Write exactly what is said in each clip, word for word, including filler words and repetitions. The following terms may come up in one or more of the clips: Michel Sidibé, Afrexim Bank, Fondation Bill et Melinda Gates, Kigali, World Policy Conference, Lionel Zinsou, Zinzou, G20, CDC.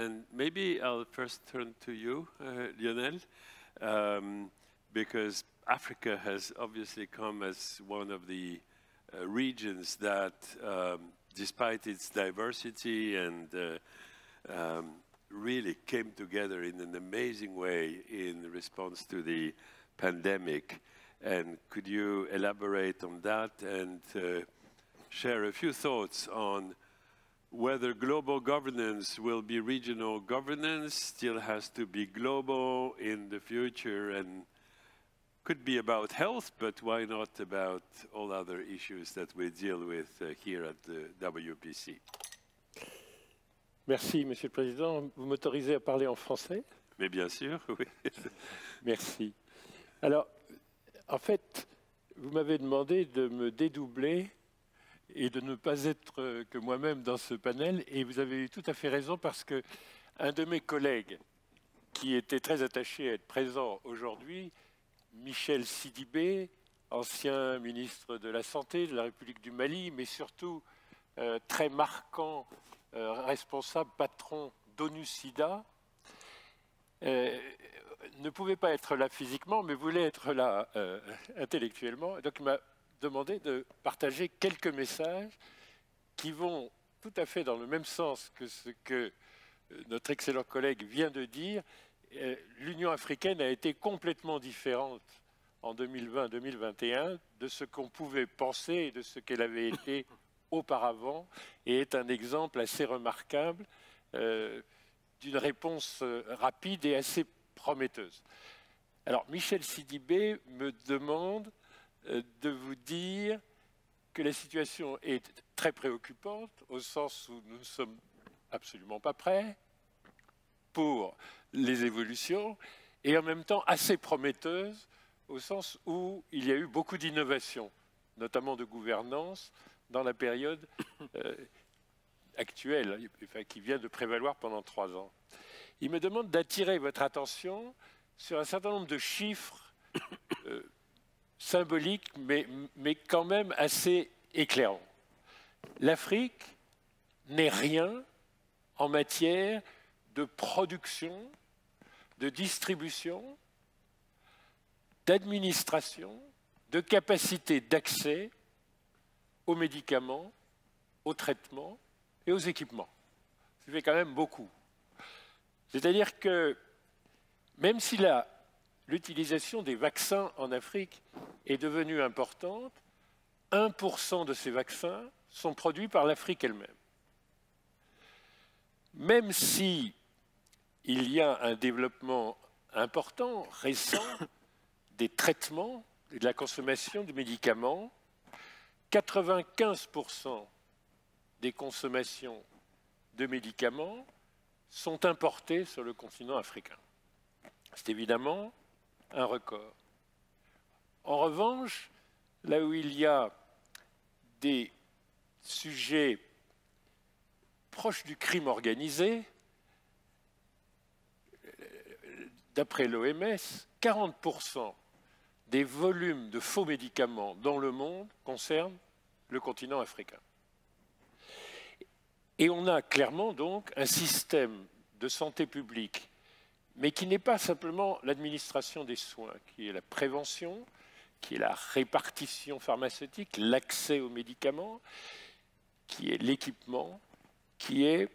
And maybe I'll first turn to you, uh, Lionel, um, because Africa has obviously come as one of the uh, regions that, um, despite its diversity and uh, um, really came together in an amazing way in response to the pandemic. And could you elaborate on that and uh, share a few thoughts on whether global governance will be regional governance, still has to be global in the future, and could be about health, but why not about all other issues that we deal with uh, here at the W P C? Merci, Monsieur le Président. Vous m'autorisez à parler en français? Mais bien sûr, oui. Merci. Alors, en fait, vous m'avez demandé de me dédoubler et de ne pas être que moi-même dans ce panel. Et vous avez eu tout à fait raison, parce que un de mes collègues qui était très attaché à être présent aujourd'hui, Michel Sidibé, ancien ministre de la Santé de la République du Mali, mais surtout euh, très marquant, euh, responsable, patron d'ONU-SIDA, euh, ne pouvait pas être là physiquement, mais voulait être là euh, intellectuellement. Donc il m'a demandé de partager quelques messages qui vont tout à fait dans le même sens que ce que notre excellent collègue vient de dire. L'Union africaine a été complètement différente en deux mille vingt deux mille vingt et un de ce qu'on pouvait penser et de ce qu'elle avait été auparavant, et est un exemple assez remarquable euh, d'une réponse rapide et assez prometteuse. Alors Michel Sidibé me demande de vous dire que la situation est très préoccupante, au sens où nous ne sommes absolument pas prêts pour les évolutions, et en même temps assez prometteuse, au sens où il y a eu beaucoup d'innovations, notamment de gouvernance, dans la période euh, actuelle, enfin, qui vient de prévaloir pendant trois ans. Il me demande d'attirer votre attention sur un certain nombre de chiffres euh, symboliques, mais, mais quand même assez éclairants. L'Afrique n'est rien en matière de production, de distribution, d'administration, de capacité d'accès aux médicaments, aux traitements et aux équipements. Ça fait quand même beaucoup. C'est-à-dire que même si l'utilisation des vaccins en Afrique est devenue importante, un pour cent de ces vaccins sont produits par l'Afrique elle-même. Même si il y a un développement important, récent, des traitements et de la consommation de médicaments. quatre-vingt-quinze pour cent des consommations de médicaments sont importées sur le continent africain. C'est évidemment un record. En revanche, là où il y a des sujets proches du crime organisé, d'après l'O M S, quarante pour cent des volumes de faux médicaments dans le monde concernent le continent africain. Et on a clairement donc un système de santé publique, mais qui n'est pas simplement l'administration des soins, qui est la prévention, qui est la répartition pharmaceutique, l'accès aux médicaments, qui est l'équipement, qui est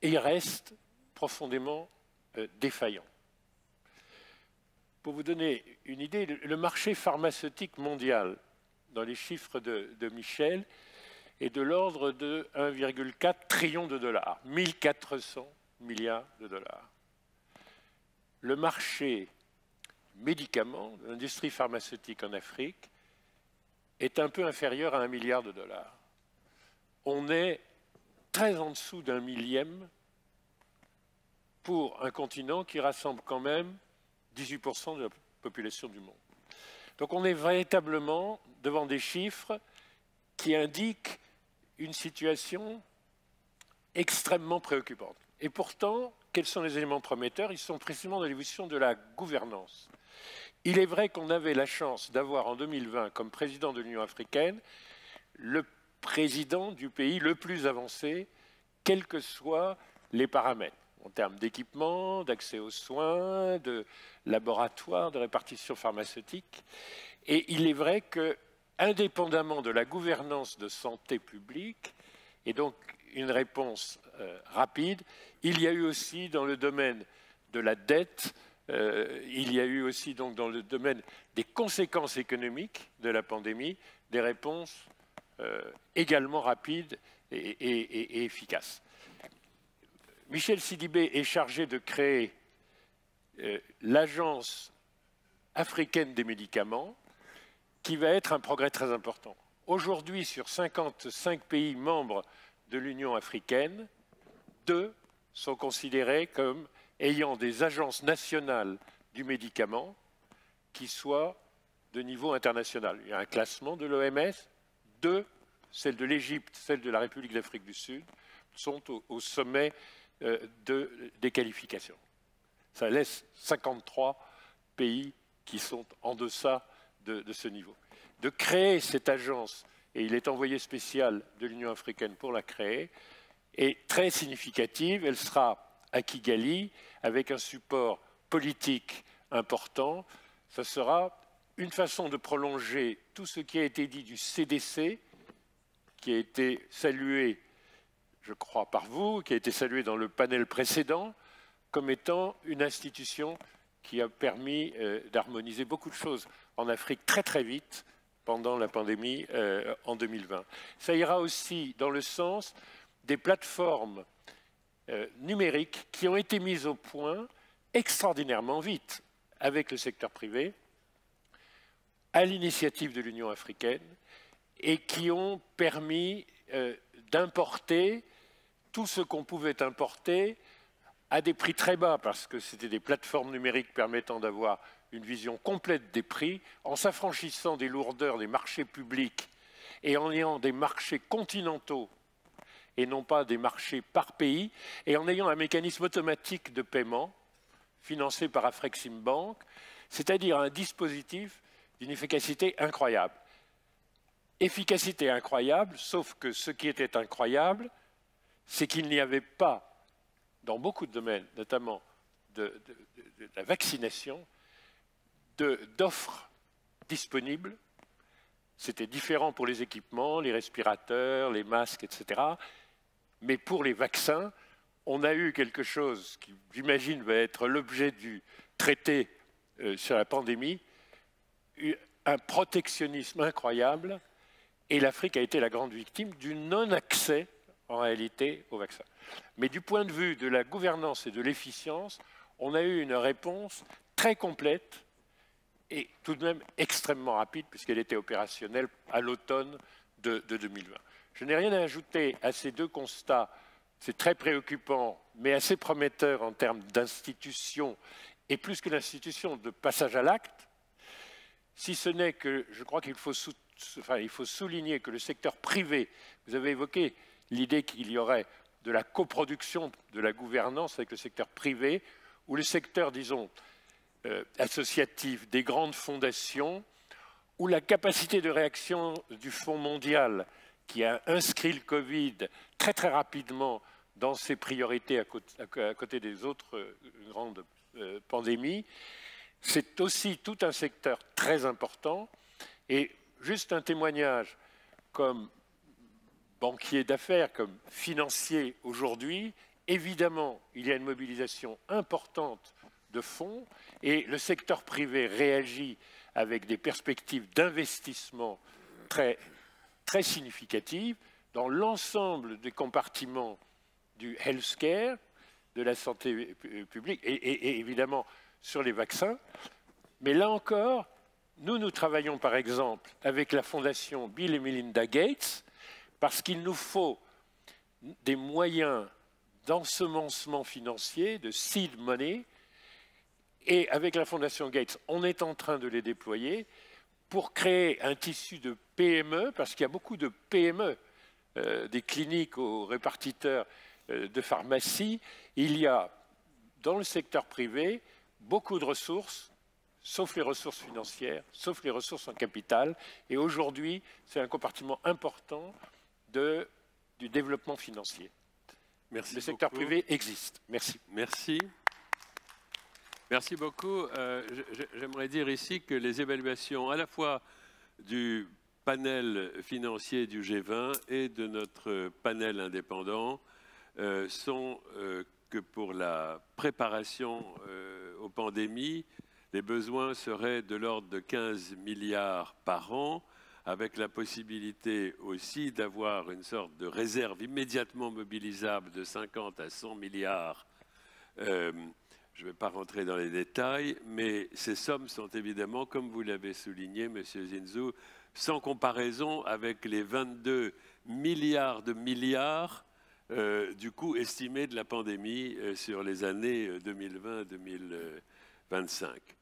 et reste profondément euh, défaillant. Pour vous donner une idée, le marché pharmaceutique mondial, dans les chiffres de, de Michel, est de l'ordre de un virgule quatre trillion de dollars, mille quatre cents milliards de dollars. Le marché médicaments, l'industrie pharmaceutique en Afrique, est un peu inférieur à un milliard de dollars. On est très en dessous d'un millième pour un continent qui rassemble quand même dix-huit pour cent de la population du monde. Donc on est véritablement devant des chiffres qui indiquent une situation extrêmement préoccupante. Et pourtant, quels sont les éléments prometteurs? Ils sont précisément dans l'évolution de la gouvernance. Il est vrai qu'on avait la chance d'avoir en deux mille vingt, comme président de l'Union africaine, le président du pays le plus avancé, quels que soient les paramètres. en termes d'équipement, d'accès aux soins, de laboratoires, de répartition pharmaceutique. Et il est vrai que, indépendamment de la gouvernance de santé publique, et donc une réponse euh, rapide, il y a eu aussi dans le domaine de la dette, euh, il y a eu aussi donc dans le domaine des conséquences économiques de la pandémie, des réponses euh, également rapides et, et, et, et efficaces. Michel Sidibé est chargé de créer euh, l'Agence africaine des médicaments, qui va être un progrès très important. Aujourd'hui, sur cinquante-cinq pays membres de l'Union africaine, deux sont considérés comme ayant des agences nationales du médicament qui soient de niveau international. Il y a un classement de l'O M S, deux, celle de l'Égypte, celle de la République d'Afrique du Sud, sont au, au sommet euh, de, des qualifications. Ça laisse cinquante-trois pays qui sont en deçà De, de ce niveau. De créer cette agence, et il est envoyé spécial de l'Union africaine pour la créer, est très significative. Elle sera à Kigali avec un support politique important. Ce sera une façon de prolonger tout ce qui a été dit du C D C, qui a été salué, je crois, par vous, qui a été salué dans le panel précédent, comme étant une institution qui a permis euh, d'harmoniser beaucoup de choses en Afrique très très vite pendant la pandémie euh, en deux mille vingt. Ça ira aussi dans le sens des plateformes euh, numériques qui ont été mises au point extraordinairement vite avec le secteur privé, à l'initiative de l'Union africaine, et qui ont permis euh, d'importer tout ce qu'on pouvait importer à des prix très bas, parce que c'était des plateformes numériques permettant d'avoir une vision complète des prix, en s'affranchissant des lourdeurs des marchés publics et en ayant des marchés continentaux et non pas des marchés par pays, et en ayant un mécanisme automatique de paiement financé par Afrexim Bank, c'est-à-dire un dispositif d'une efficacité incroyable. Efficacité incroyable, sauf que ce qui était incroyable, c'est qu'il n'y avait pas, dans beaucoup de domaines, notamment de, de, de, de la vaccination, d'offres disponibles. C'était différent pour les équipements, les respirateurs, les masques, et cetera. Mais pour les vaccins, on a eu quelque chose qui, j'imagine, va être l'objet du traité euh, sur la pandémie, un protectionnisme incroyable, et l'Afrique a été la grande victime du non-accès en réalité au vaccin. Mais du point de vue de la gouvernance et de l'efficience, on a eu une réponse très complète et tout de même extrêmement rapide puisqu'elle était opérationnelle à l'automne de, de deux mille vingt. Je n'ai rien à ajouter à ces deux constats. C'est très préoccupant, mais assez prometteur en termes d'institution et plus que l'institution de passage à l'acte, si ce n'est que je crois qu'il faut, sou... enfin, il faut souligner que le secteur privé, vous avez évoqué l'idée qu'il y aurait de la coproduction de la gouvernance avec le secteur privé ou le secteur, disons, euh, associatif des grandes fondations, ou la capacité de réaction du Fonds mondial qui a inscrit le Covid très très rapidement dans ses priorités à côté, à côté des autres grandes euh, pandémies. C'est aussi tout un secteur très important. Et juste un témoignage comme banquiers d'affaires, comme financiers aujourd'hui, évidemment, il y a une mobilisation importante de fonds et le secteur privé réagit avec des perspectives d'investissement très, très significatives dans l'ensemble des compartiments du healthcare, de la santé publique et, et, et évidemment sur les vaccins. Mais là encore, nous, nous travaillons par exemple avec la Fondation Bill et Melinda Gates, parce qu'il nous faut des moyens d'ensemencement financier, de seed money, et avec la Fondation Gates, on est en train de les déployer pour créer un tissu de P M E, parce qu'il y a beaucoup de P M E, euh, des cliniques aux répartiteurs euh, de pharmacie. Il y a, dans le secteur privé, beaucoup de ressources, sauf les ressources financières, sauf les ressources en capital, et aujourd'hui, c'est un compartiment important de, du développement financier. Merci. Le secteur beaucoup. privé existe. Merci. Merci. Merci beaucoup. Euh, J'aimerais dire ici que les évaluations à la fois du panel financier du G vingt et de notre panel indépendant euh, sont euh, que pour la préparation euh, aux pandémies, les besoins seraient de l'ordre de quinze milliards par an, avec la possibilité aussi d'avoir une sorte de réserve immédiatement mobilisable de cinquante à cent milliards. Euh, je ne vais pas rentrer dans les détails, mais ces sommes sont évidemment, comme vous l'avez souligné, M. Zinzou, sans comparaison avec les vingt-deux milliards de milliards euh, du coût estimé de la pandémie euh, sur les années deux mille vingt à deux mille vingt-cinq.